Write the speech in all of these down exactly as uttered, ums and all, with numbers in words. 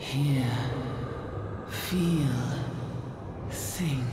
Hear, feel, think.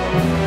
You